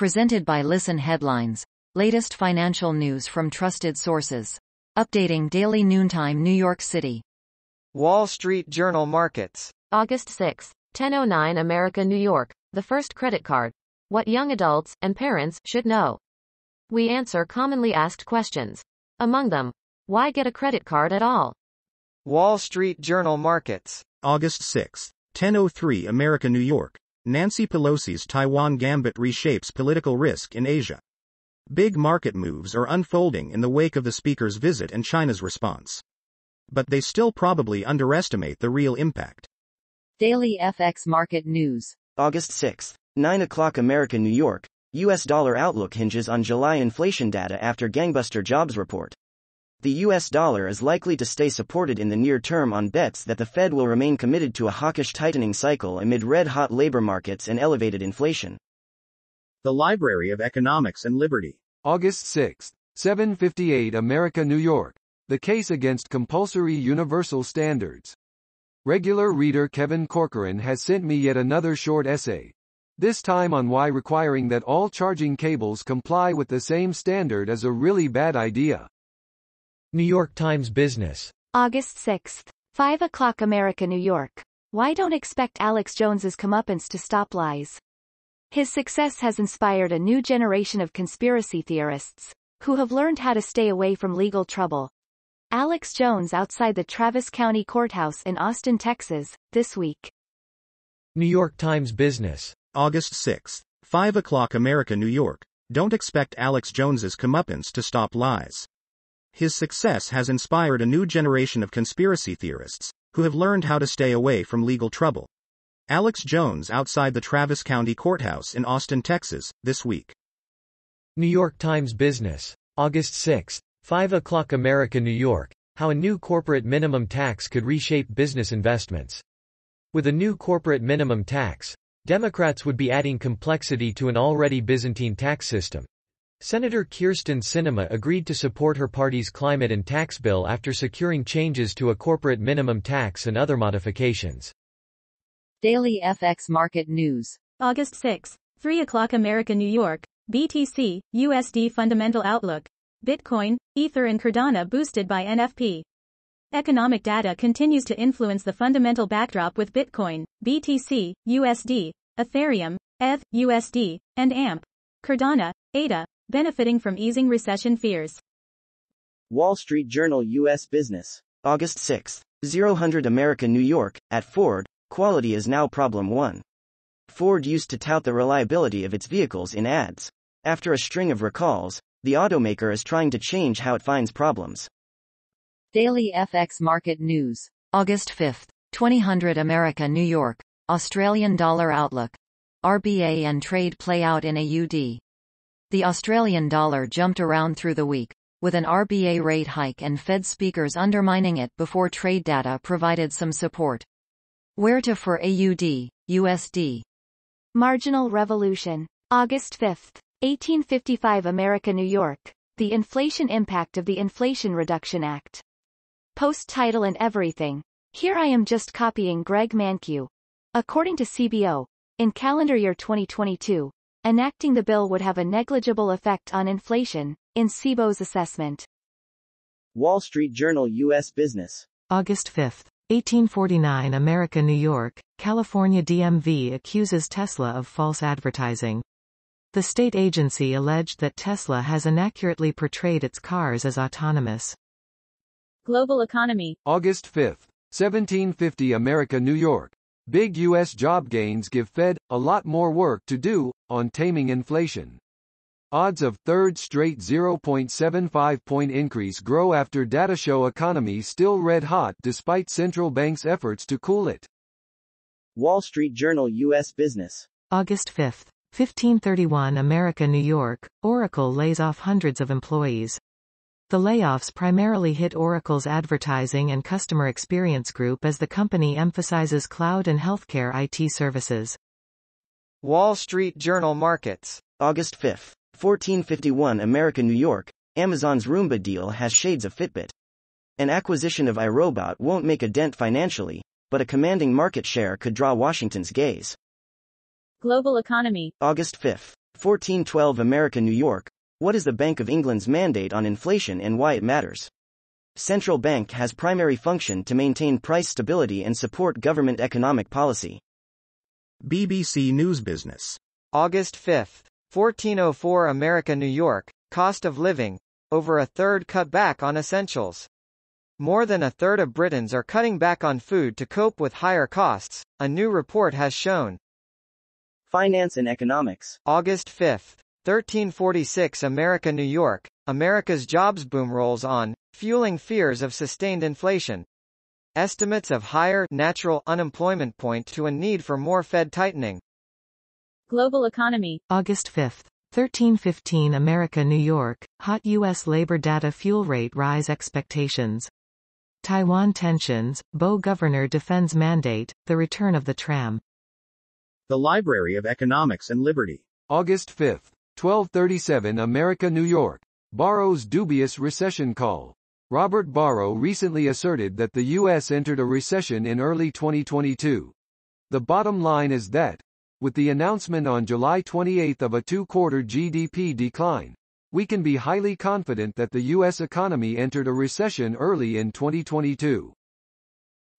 Presented by Listen Headlines. Latest financial news from trusted sources. Updating daily noontime New York City. Wall Street Journal markets. August 6, 10:09 America, New York. The first credit card. What young adults and parents should know. We answer commonly asked questions. Among them, why get a credit card at all? Wall Street Journal markets. August 6, 10:03 America, New York. Nancy Pelosi's Taiwan gambit reshapes political risk in Asia. Big market moves are unfolding in the wake of the speaker's visit and China's response. But they still probably underestimate the real impact. Daily FX market news. August 6, 9 o'clock America, New York. U.S. dollar outlook hinges on July inflation data after gangbuster jobs report. The U.S. dollar is likely to stay supported in the near term on bets that the Fed will remain committed to a hawkish tightening cycle amid red-hot labor markets and elevated inflation. The Library of Economics and Liberty. August 6, 7:58 America, New York. The case against compulsory universal standards. Regular reader Kevin Corcoran has sent me yet another short essay, this time on why requiring that all charging cables comply with the same standard is a really bad idea. New York Times Business. August 6, 5 o'clock America, New York. Why don't expect Alex Jones's comeuppance to stop lies? His success has inspired a new generation of conspiracy theorists, who have learned how to stay away from legal trouble. Alex Jones outside the Travis County Courthouse in Austin, Texas, this week. New York Times Business. August 6, 5 o'clock America, New York. Don't expect Alex Jones's comeuppance to stop lies. His success has inspired a new generation of conspiracy theorists, who have learned how to stay away from legal trouble. Alex Jones outside the Travis County Courthouse in Austin, Texas, this week. New York Times Business. August 6, 5 o'clock America, New York. How a new corporate minimum tax could reshape business investments. With a new corporate minimum tax, Democrats would be adding complexity to an already Byzantine tax system. Senator Kirsten Sinema agreed to support her party's climate and tax bill after securing changes to a corporate minimum tax and other modifications. Daily FX market news. August 6, 3 o'clock America, New York. BTC, USD fundamental outlook. Bitcoin, Ether and Cardano boosted by NFP. Economic data continues to influence the fundamental backdrop with Bitcoin, BTC, USD, Ethereum, ETH, USD, and AMP. Cardano, ADA, benefiting from easing recession fears. Wall Street Journal U.S. Business. August 6, 00:00 America, New York. At Ford, quality is now problem one. Ford used to tout the reliability of its vehicles in ads. After a string of recalls, the automaker is trying to change how it finds problems. Daily FX market news. August 5, 20:00 America, New York. Australian dollar outlook. RBA and trade play out in AUD. The Australian dollar jumped around through the week, with an RBA rate hike and Fed speakers undermining it before trade data provided some support. Where to for AUD, USD? Marginal revolution. August 5, 1855 America, New York. The inflation impact of the Inflation Reduction Act. Post title and everything. Here I am just copying Greg Mankiw. According to CBO, in calendar year 2022, enacting the bill would have a negligible effect on inflation, in CBO's assessment. Wall Street Journal U.S. Business. August 5, 1849 America, New York. California DMV accuses Tesla of false advertising. The state agency alleged that Tesla has inaccurately portrayed its cars as autonomous. Global economy. August 5, 1750 America, New York. Big U.S. job gains give Fed a lot more work to do on taming inflation. Odds of third straight 0.75-point increase grow after data show economy still red-hot despite central bank's efforts to cool it. Wall Street Journal U.S. Business. August 5, 1531 America, New York. Oracle lays off hundreds of employees. The layoffs primarily hit Oracle's advertising and customer experience group as the company emphasizes cloud and healthcare IT services. Wall Street Journal markets. August 5, 1451 America, New York. Amazon's Roomba deal has shades of Fitbit. An acquisition of iRobot won't make a dent financially, but a commanding market share could draw Washington's gaze. Global economy. August 5, 1412 America New York, What is the Bank of England's mandate on inflation and why it matters? Central bank has primary function to maintain price stability and support government economic policy. BBC News Business. August 5, 1404 America New York, Cost of Living, over a third cut back on essentials. More than a third of Britons are cutting back on food to cope with higher costs, a new report has shown. Finance and Economics. August 5. 1346 America New York, America's jobs boom rolls on, fueling fears of sustained inflation. Estimates of higher natural unemployment point to a need for more Fed tightening. Global Economy. August 5, 1315 America New York, hot U.S. labor data fuel rate rise expectations. Taiwan tensions, Bo governor defends mandate, the return of the tram. The Library of Economics and Liberty. August 5. 1237 America New York, Barro's dubious recession call. Robert Barro recently asserted that the U.S. entered a recession in early 2022. The bottom line is that, with the announcement on July 28 of a two-quarter GDP decline, we can be highly confident that the U.S. economy entered a recession early in 2022.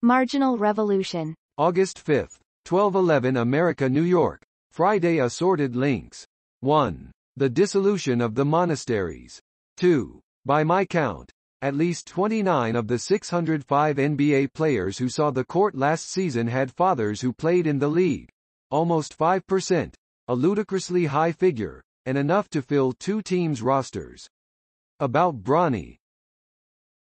Marginal Revolution. August 5, 1211 America New York, Friday assorted links. 1. The dissolution of the monasteries. 2. By my count, at least 29 of the 605 NBA players who saw the court last season had fathers who played in the league. Almost 5%, a ludicrously high figure, and enough to fill two teams' rosters. About Bronny,